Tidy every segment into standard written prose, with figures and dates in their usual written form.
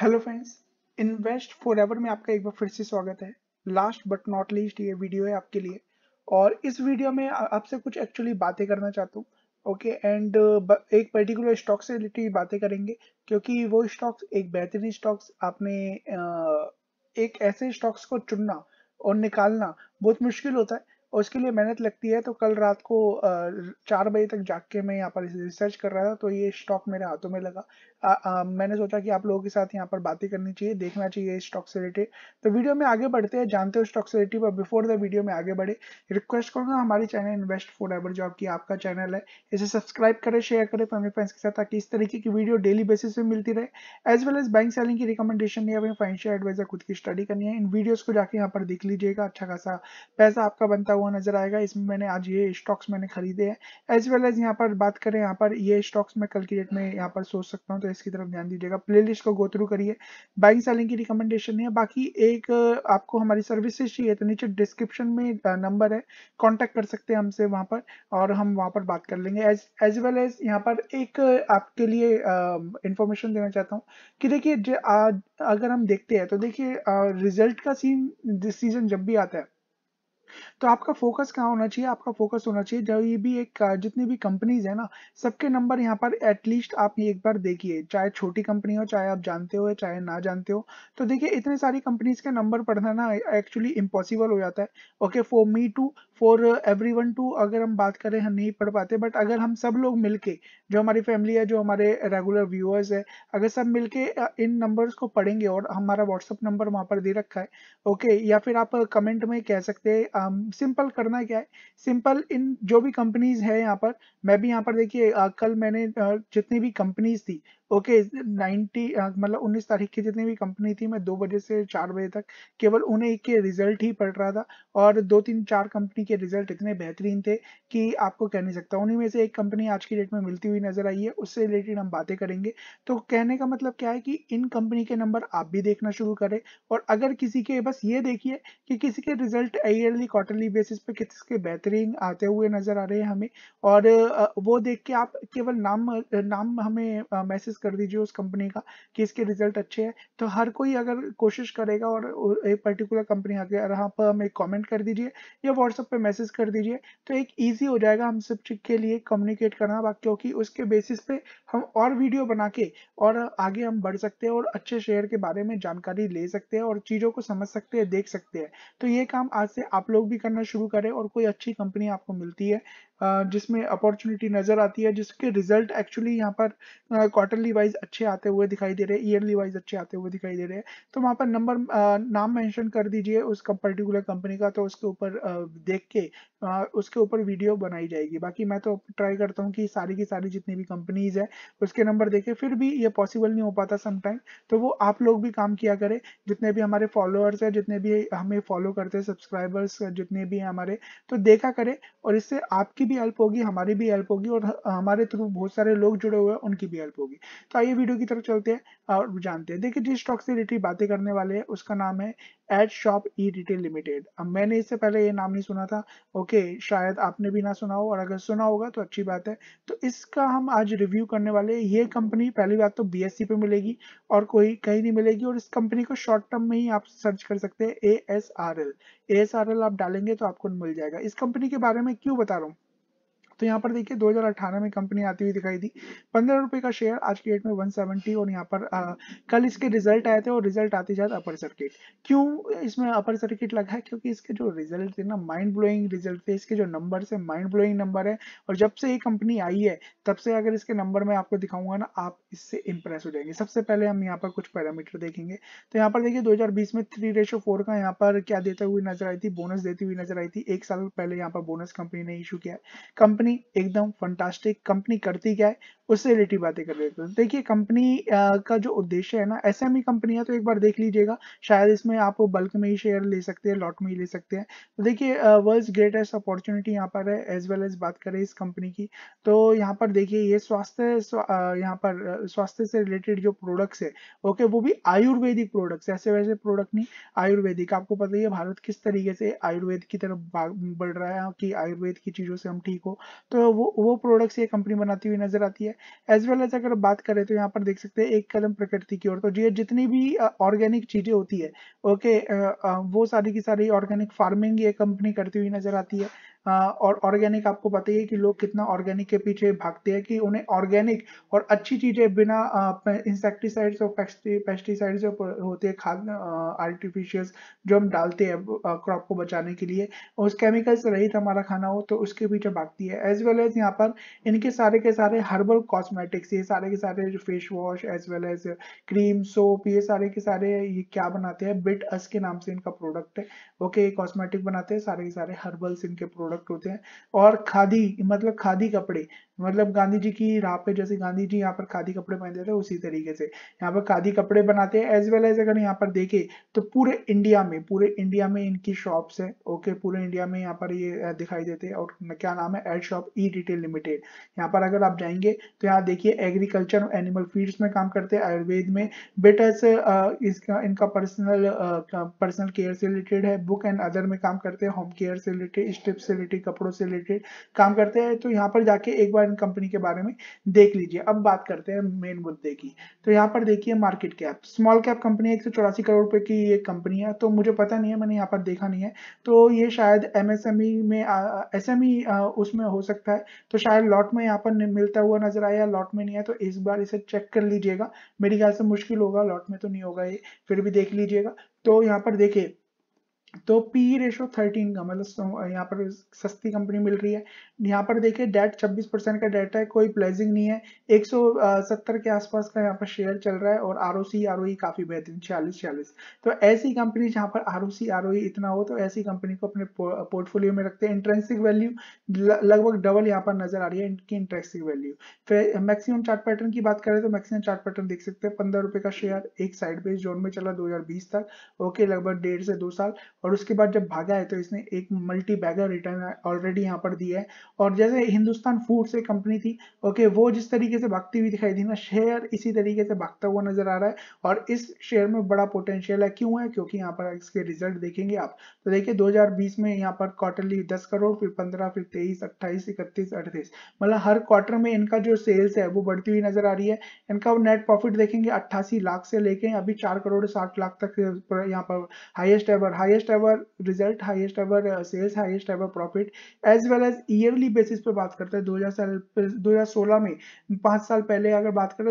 Hello friends, invest forever में आपका एक बार फिर से स्वागत है। लास्ट बट नॉट लीस्ट ये वीडियो है आपके लिए और इस वीडियो में आपसे कुछ एक्चुअली बातें करना चाहता हूँ। ओके एंड एक पर्टिकुलर स्टॉक से रिलेटेड बातें करेंगे क्योंकि वो स्टॉक्स एक बेहतरीन स्टॉक्स, आपने एक ऐसे स्टॉक्स को चुनना और निकालना बहुत मुश्किल होता है, उसके लिए मेहनत लगती है। तो कल रात को 4 बजे तक जाग के मैं यहाँ पर रिसर्च कर रहा था तो ये स्टॉक मेरे हाथों में लगा। मैंने सोचा कि आप लोगों के साथ यहाँ पर बातें करनी चाहिए, देखना चाहिए इस स्टॉक से रिलेटेड। तो वीडियो में आगे बढ़ते हैं, जानते हो स्टॉक से रिलेटेड। पर बिफोर द वीडियो में आगे बढ़े, रिक्वेस्ट करूँगा हमारे चैनल इन्वेस्ट फॉरएवर जो आपकी आपका चैनल है, इसे सब्सक्राइब करें, शेयर करें फैमिली फ्रेंड्स के साथ ताकि इस तरीके की वीडियो डेली बेसिस पे मिलती रहे। As well as bank selling की रिकमेंडेशन या फाइनेंशियल एडवाइजर खुद की स्टडी करनी है। इन वीडियोज को जाकर यहाँ पर देख लीजिएगा, अच्छा खासा पैसा आपका बनता हुआ नजर आएगा। इसमें मैंने आज ये स्टॉक्स मैंने खरीदे हैं। एज वेल एज यहाँ पर बात करें, यहाँ पर ये स्टॉक्स मैं कल की डेट में यहाँ पर सोच सकता हूँ, तो इसकी तरफ ध्यान दीजिएगा। प्लेलिस्ट को गो थ्रू करिए, बाइंग सेलिंग की रिकमेंडेशन है। बाकी एक आपको हमारी सर्विसेज चाहिए तो नीचे डिस्क्रिप्शन में नंबर है, कांटेक्ट कर सकते हैं हमसे वहाँ पर और हम वहाँ पर बात कर लेंगे। एज वेल एज यहाँ पर एक आपके लिए इंफॉर्मेशन देना चाहता हूँ कि देखिए अगर हम देखते हैं तो देखिए रिजल्ट का सीजन जब भी आता है तो आपका फोकस कहाँ होना चाहिए? आपका फोकस होना चाहिए जब ये भी एक जितनी भी कंपनीज है ना, सबके नंबर यहाँ पर एटलीस्ट आप एक बार देखिए, चाहे छोटी कंपनी हो, चाहे आप जानते हो चाहे ना जानते हो। तो देखिए इतने सारी कंपनीज के नंबर पढ़ना ना एक्चुअली इम्पॉसिबल हो जाता है। Okay, for me too, for everyone too, अगर हम बात करें हम नहीं पढ़ पाते। बट अगर हम सब लोग मिलके, जो हमारी फैमिली है, जो हमारे रेगुलर व्यूअर्स है, अगर सब मिलके इन नंबर्स को पढ़ेंगे और हमारा व्हाट्सअप नंबर वहाँ पर दे रखा है, ओके, या फिर आप कमेंट में कह सकते हैं। सिंपल करना क्या है, सिंपल इन जो भी कंपनीज है यहाँ पर, मैं भी यहाँ पर देखिए कल मैंने जितनी भी कंपनीज थी, ओके, 19 तारीख की जितनी भी कंपनी थी, मैं 2 बजे से 4 बजे तक केवल उन्हें एक के रिजल्ट ही पढ़ रहा था और 2-3-4 कंपनी के रिजल्ट इतने बेहतरीन थे कि आपको कह नहीं सकता। उन्हीं में से एक कंपनी आज की डेट में मिलती हुई नजर आई है, उससे रिलेटेड हम बातें करेंगे। तो कहने का मतलब क्या है कि इन कंपनी के नंबर आप भी देखना शुरू करें और अगर किसी के, बस ये देखिए कि किसी के रिजल्ट ईयरली क्वार्टरली बेसिस पे किसके बेहतरीन आते हुए नजर आ रहे हैं हमें, और वो देख के आप केवल नाम हमें मैसेज कर दीजिए उस कंपनी का कि इसके रिजल्ट अच्छे हैं। तो हर कोई अगर कोशिश करेगा और एक पर्टिकुलर कंपनी आके यहाँ पर हमें कमेंट कर दीजिए या व्हाट्सएप पे मैसेज कर दीजिए तो एक इजी हो जाएगा हम सब के लिए कम्युनिकेट करना, क्योंकि उसके बेसिस पे हम और वीडियो बना के और आगे हम बढ़ सकते हैं और अच्छे शेयर के बारे में जानकारी ले सकते हैं और चीज़ों को समझ सकते हैं, देख सकते हैं। तो ये काम आज से आप लोग भी करना शुरू करें और कोई अच्छी कंपनी आपको मिलती है जिसमें अपॉर्चुनिटी नजर आती है, जिसके रिजल्ट एक्चुअली यहाँ पर क्वार्टरली वाइज अच्छे आते हुए दिखाई दे रहे हैं, ईयरली वाइज अच्छे आते हुए दिखाई दे रहे हैं, तो वहाँ पर नाम मेंशन कर दीजिए उस पर्टिकुलर कंपनी का, तो उसके ऊपर देख के उसके ऊपर वीडियो बनाई जाएगी। बाकी मैं तो ट्राई करता हूँ कि सारी की सारी जितनी भी कंपनीज है उसके नंबर देखें, फिर भी ये पॉसिबल नहीं हो पाता समटाइम, तो वो आप लोग भी काम किया करें। जितने भी हमारे फॉलोअर्स हैं, जितने भी हमें फॉलो करते हैं, सब्सक्राइबर्स जितने भी हैं हमारे, तो देखा करें और इससे आपकी भी हेल्प होगी, हमारी भी हेल्प होगी और हमारे थ्रू बहुत सारे लोग जुड़े हुए हैं उनकी भी हेल्प होगी। तो आइए वीडियो की तरफ चलते हैं और जानते हैं। देखिए जिस स्टॉक से रिलेटेड बातें करने वाले हैं उसका नाम है एड शॉप ई रिटेल लिमिटेड। अब मैंने इससे पहले ये नाम नहीं सुना था, ओके, शायद आपने भी ना सुना हो और अगर सुना होगा तो अच्छी बात है। तो इसका हम आज रिव्यू करने वाले हैं। ये कंपनी पहली बात तो BSC पे मिलेगी और कोई कहीं नहीं मिलेगी और इस कंपनी को शॉर्ट टर्म में ही आप सर्च कर सकते हैं, ASRL आप डालेंगे तो आपको मिल जाएगा। इस कंपनी के बारे में क्यों बता रहा हूँ तो यहाँ पर देखिए 2018 में कंपनी आती हुई दिखाई दी, 15 रुपए का शेयर, आज की डेट में 170 और यहाँ पर कल इसके रिजल्ट आए थे और रिजल्ट आते जाते अपर सर्किट। क्यों इसमें अपर सर्किट लगा है? क्योंकि इसके जो रिजल्ट थे ना, माइंड ब्लोइंग रिजल्ट थे, इसके जो नंबर से माइंड ब्लोइंग नंबर है और जब से ये कंपनी आई है तब से अगर इसके नंबर में आपको दिखाऊंगा ना, आप इससे इंप्रेस हो जाएंगे। सबसे पहले हम यहाँ पर कुछ पैरामीटर देखेंगे तो यहाँ पर देखिए 2020 में 3:4 का यहाँ पर क्या देते हुए नजर आई थी, बोनस देती हुई नजर आई थी। 1 साल पहले यहाँ पर बोनस कंपनी ने इशू किया। कंपनी एकदम फंटास्टिक, कंपनी करती क्या है उससे रिलेटेड बातें कर लेते हैं। देखिए कंपनी का जो उद्देश्य है ना, SME कंपनी है तो एक बार देख लीजिएगा, शायद इसमें आप बल्क में ही शेयर ले सकते हैं, लॉट में ही ले सकते हैं। तो देखिए वर्ल्ड्स ग्रेटेस्ट अपॉर्चुनिटी यहाँ पर है। एज वेल एज बात करें इस कंपनी की तो यहाँ पर देखिए ये स्वास्थ्य से रिलेटेड जो प्रोडक्ट्स है, ओके, वो भी आयुर्वेदिक प्रोडक्ट्स, ऐसे वैसे प्रोडक्ट नहीं, आयुर्वेदिक। आपको पता ही है भारत किस तरीके से आयुर्वेद की तरफ बढ़ रहा है कि आयुर्वेद की चीजों से हम ठीक हो। तो वो प्रोडक्ट्स ये कंपनी बनाती हुई नजर आती है। एज वेल एज अगर बात करें तो यहाँ पर देख सकते हैं एक कदम प्रकृति की ओर, तो ये जितनी भी ऑर्गेनिक चीजें होती है ओके वो सारी की सारी ऑर्गेनिक फार्मिंग ये कंपनी करती हुई नजर आती है। और ऑर्गेनिक आपको पता ही है कि लोग कितना ऑर्गेनिक के पीछे भागते हैं कि उन्हें ऑर्गेनिक और अच्छी चीजें बिना इंसेक्टिसाइड्स और पेस्टिसाइड्स जो होते हैं खाद आर्टिफिशियल्स जो हम डालते हैं क्रॉप को बचाने के लिए उस केमिकल से रहित हमारा खाना हो तो उसके पीछे भागती है। एज वेल एज यहाँ पर इनके सारे के सारे हर्बल कॉस्मेटिक्स ये सारे के सारे face wash as well as cream soap ये सारे ये क्या बनाते हैं बिट अस के नाम से इनका प्रोडक्ट है ओके ये कॉस्मेटिक बनाते हैं सारे के सारे हर्बल्स इनके प्रोडक्ट होते हैं। और खादी मतलब खादी कपड़े मतलब गांधी जी की राह पे जैसे गांधी जी यहाँ पर खादी कपड़े पहनते थे उसी तरीके से यहाँ पर खादी कपड़े बनाते हैं। एज वेल एज अगर यहाँ पर देखें तो पूरे इंडिया में इनकी शॉप्स है ओके पूरे इंडिया में यहाँ पर ये दिखाई देते हैं। और क्या नाम है एड शॉप ई रिटेल लिमिटेड। यहाँ पर अगर आप जाएंगे तो यहाँ देखिए एग्रीकल्चर और एनिमल फीड्स में काम करते हैं आयुर्वेद में। बिट एज इसका इनका पर्सनल केयर से रिलेटेड है। बुक एंड अदर में काम करते हैं होम केयर से रिलेटेड स्ट्रिप से रिलेटेड कपड़ों से रिलेटेड काम करते हैं। तो यहाँ पर जाके एक बार कंपनी के बारे में देख लीजिए। अब बात करते हैं मेन मुद्दे की। तो यहाँ पर देखिए market cap small cap company 184 crore रुपए की ये कंपनी है। तो मुझे पता नहीं है मैंने यहाँ पर देखा नहीं है तो ये शायद एमएसएमई में एसएमई उसमें हो सकता है तो शायद लॉट में यहाँ पर मिलता हुआ नजर आया लॉट में नहीं है तो इस बार इसे चेक कर लीजिएगा। मेरी ख्याल से मुश्किल होगा लॉट में तो नहीं होगा ये फिर भी देख लीजिएगा। तो यहाँ पर देखिए तो पी रेशो 13 का मतलब यहाँ पर सस्ती कंपनी मिल रही है। यहाँ पर देखिए डेट 26% का डेट है कोई प्लेजिंग नहीं है। 170 के आसपास का यहाँ पर शेयर चल रहा है और आरओई काफी बेहतरीन 46। तो ऐसी कंपनी जहाँ पर आरओई इतना हो तो ऐसी कंपनी को अपने पोर्टफोलियो में रखते हैं। इंट्रेंसिक वैल्यू लगभग डबल यहाँ पर नजर आ रही है इनकी इंट्रेंसिक वैल्यू। फिर मैक्सिमम चार्ट पैटर्न की बात करें तो मैक्सिमम चार्ट पैटर्न देख सकते हैं ₹15 का शेयर एक साइड बेस जोन में चला 2020 तक ओके लगभग 1.5 से 2 साल और उसके बाद जब भागा है तो इसने एक मल्टी बैगर रिटर्न ऑलरेडी यहाँ पर दिया है। और जैसे हिंदुस्तान फूड से कंपनी थी ओके वो जिस तरीके से भागती हुई दिखाई थी ना शेयर इसी तरीके से भागता हुआ नजर आ रहा है। और इस शेयर में बड़ा पोटेंशियल है क्यों है क्योंकि यहाँ पर इसके रिजल्ट देखेंगे आप तो देखिए 2020 में यहाँ पर क्वार्टरली 10 करोड़ फिर 15 फिर 23, 28, 31, 38 मतलब हर क्वार्टर में इनका जो सेल्स है वो बढ़ती हुई नजर आ रही है। इनका नेट प्रॉफिट देखेंगे 88 लाख से लेके अभी 4 करोड़ 60 लाख तक यहाँ पर highest ever result highest ever sales highest ever profit. As well as yearly basis पे बात करते हैं 2016 में 5 साल पहले अगर बात करें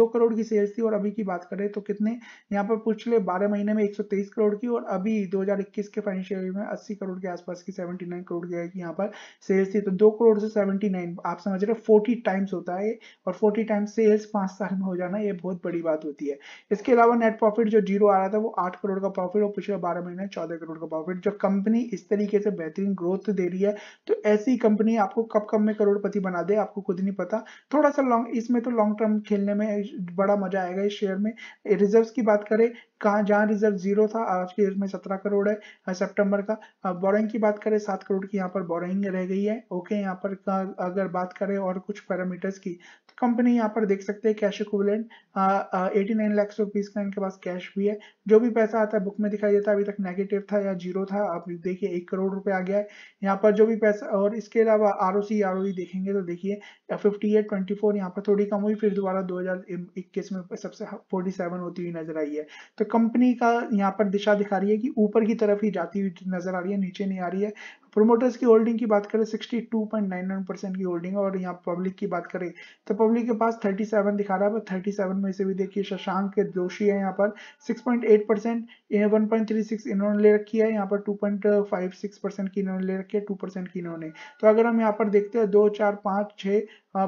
2 करोड़ की सेल्स थी और अभी की बात करें तो कितने यहाँ पर पिछले 12 महीने में 123 करोड़ की और अभी 2021 के फाइनेंशियल ईयर में 80 करोड़ के आसपास की 79 करोड़ की यहाँ पर सेल्स थी। तो 2 करोड़ से 79 आप समझ रहे 40 टाइम्स होता है और 40 टाइम्स सेल्स 5 साल में हो जाना ये बहुत बड़ी बात होती है। इसके अलावा नेट प्रॉफिट जो जीरो आ रहा था वो 8 करोड़ का प्रॉफिट और पिछले 12 महीने 14 करोड़ का प्रॉफिट। जब कंपनी इस तरीके से बेहतरीन ग्रोथ दे रही है तो ऐसी कंपनी आपको कब कम में करोड़पति बना दे आपको खुद नहीं पता। थोड़ा सा लॉन्ग इसमें तो लॉन्ग टर्म खेलने में बड़ा मजा आएगा इस शेयर में। रिजर्व्स की बात करें जहाँ रिजर्व 0 था आज के डेट में 17 करोड़ है सितंबर का। बोरिंग की बात करें 7 करोड़ की यहाँ पर बोरिंग रह गई है ओके। यहाँ पर अगर बात करें और कुछ पैरामीटर्स की तो कंपनी यहाँ पर देख सकते हैं कैश इक्विवेलेंट 89 लाख रुपीज का इनके पास कैश भी है। जो भी पैसा आता है बुक में दिखाई देता है अभी तक नेगेटिव था या 0 था आप देखिए 1 करोड़ रुपए आ गया है यहाँ पर जो भी पैसा। और इसके अलावा आरओई देखेंगे तो देखिए 58-24 यहाँ पर थोड़ी कम हुई फिर दोबारा 2021 में सबसे 47 होती हुई नजर आई है। तो कंपनी का यहाँ पर दिशा दिखा रही है कि ऊपर की तरफ ही जाती हुई नजर आ रही है नीचे नहीं आ रही है। प्रोमोटर्स की होल्डिंग की बात करें 62.99% की होल्डिंग और यहाँ पब्लिक की बात करें तो पब्लिक के पास 37 दिखा रहा है पर 37 में से भी देखिए शशांक जोशी है यहाँ पर 6.8% 1.36 इन्होंने ले रखी है यहाँ पर 2.56% की इन्होंने ले रखी है 2% की इन्होंने। तो अगर हम यहाँ पर देखते हैं 2, 4, 5, 6,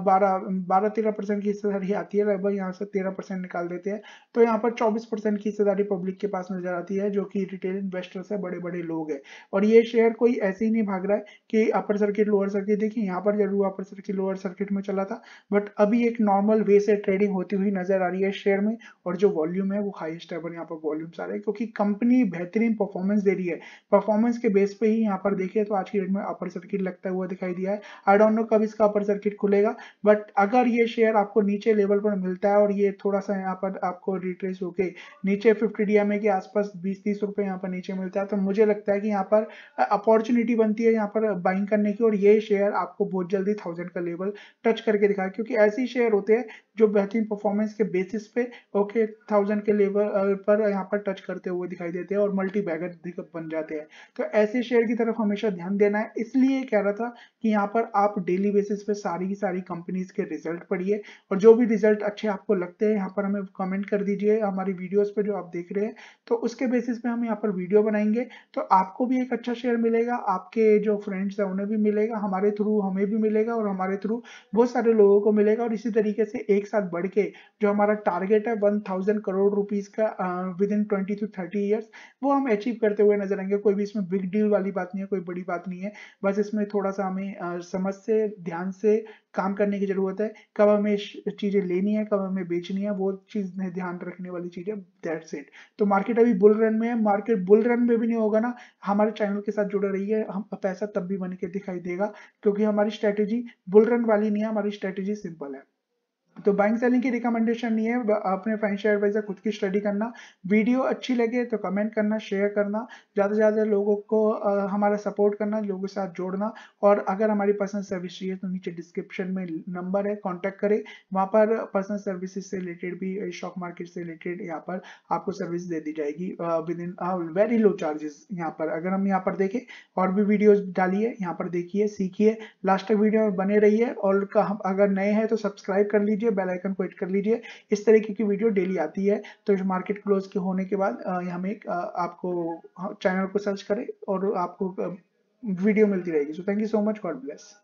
12, 13% की हिस्सेदारी आती है लगभग यहाँ से 13% निकाल देते हैं तो यहाँ पर 24% की हिस्सेदारी पब्लिक के पास नजर आती है जो कि रिटेल इन्वेस्टर्स है बड़े बड़े लोग हैं। और ये शेयर कोई ऐसे नहीं भाग रहा है कि अपर सर्किट लोअर सर्किट देखिए यहाँ पर जरूर अपर सर्किट लोअर सर्किट में चला था बट अभी एक नॉर्मल वे से ट्रेडिंग होती हुई नजर आ रही है शेयर में। और जो वॉल्यूम है वो हाईएस्ट है यहाँ पर वॉल्यूम्स आ रहे हैं क्योंकि कंपनी बेहतरीन परफॉर्मेंस दे रही है। परफॉर्मेंस के बेस पे ही यहाँ पर देखिए तो आज की डेट में अपर सर्किट लगता हुआ दिखाई दिया है। आई डोंट नो कब इसका अपर सर्किट खुलेगा बट अगर ये शेयर आपको नीचे लेवल पर मिलता है और ये थोड़ा सा यहाँ पर आपको रिट्रेस होके नीचे 50 DMA के आसपास 20-30 रुपए यहाँ पर नीचे मिलता है, तो मुझे लगता है कि यहाँ पर अपॉर्चुनिटी बनती है यहाँ पर बाइंग करने की, और ये शेयर आपको बहुत जल्दी 1000 का लेवल टच करके दिखा, क्योंकि ऐसे शेयर होते हैं जो बेहतरीन परफॉर्मेंस के बेसिस पे ओके 1000 के लेवल पर यहाँ पर टच करते हुए दिखाई देते हैं और मल्टी बैगर बन जाते हैं। तो ऐसे शेयर की तरफ हमेशा ध्यान देना है, इसलिए कह रहा था कि यहाँ पर आप डेली बेसिस पे सारी की सारी कंपनीज के रिजल्ट पढ़िए, और जो भी रिजल्ट अच्छे आपको लगते हैं यहाँ पर हमें कमेंट कर दीजिए हमारी वीडियोस पे जो आप देख रहे हैं, तो उसके बेसिस पे हम यहाँ पर वीडियो बनाएंगे, तो आपको भी एक अच्छा शेयर मिलेगा, आपके जो फ्रेंड्स हैं उन्हें भी मिलेगा, हमारे थ्रू हमें भी मिलेगा और हमारे थ्रू बहुत सारे लोगों को मिलेगा। और इसी तरीके से एक साथ बढ़ के जो हमारा टारगेट है 1000 करोड़ रुपीज का विदिन 20 to 30 ईयर्स, वो हम अचीव करते हुए नजर आएंगे। कोई भी इसमें बिग डील वाली बात नहीं है, कोई बड़ी बात नहीं है, बस इसमें थोड़ा सा हमें समझ से ध्यान से काम करने की जरूरत है, कब हमें चीजें लेनी है कब हमें बेचनी है, वो चीज में ध्यान रखने वाली चीज है, दैट्स इट। तो मार्केट अभी बुल रन में है, मार्केट बुल रन में भी नहीं होगा ना, हमारे चैनल के साथ जुड़े रहिए, हम पैसा तब भी बन के दिखाई देगा, क्योंकि हमारी स्ट्रेटेजी बुल रन वाली नहीं है, हमारी स्ट्रेटेजी सिंपल है। तो बाइंग सेलिंग की रिकमेंडेशन नहीं है, अपने फाइनेंशियल एडवाइजर खुद की स्टडी करना, वीडियो अच्छी लगे तो कमेंट करना, शेयर करना, ज़्यादा से ज़्यादा लोगों को हमारा सपोर्ट करना, लोगों के साथ जोड़ना। और अगर हमारी पर्सनल सर्विस चाहिए तो नीचे डिस्क्रिप्शन में नंबर है, कांटेक्ट करें, वहाँ पर पर्सनल सर्विसेज से रिलेटेड भी, स्टॉक मार्केट से रिलेटेड यहाँ पर आपको सर्विस दे दी जाएगी within very low charges. यहाँ पर अगर हम यहाँ पर देखें और भी वीडियोज डालिए, यहाँ पर देखिए, सीखिए, लास्ट तक वीडियो में बने रहिए, और अगर नए हैं तो सब्सक्राइब कर लीजिए, बेल आइकन को हिट कर लीजिए। इस तरीके की वीडियो डेली आती है, तो मार्केट क्लोज के होने के बाद हम एक आपको चैनल को सर्च करें और आपको वीडियो मिलती रहेगी। So thank you so much, God bless.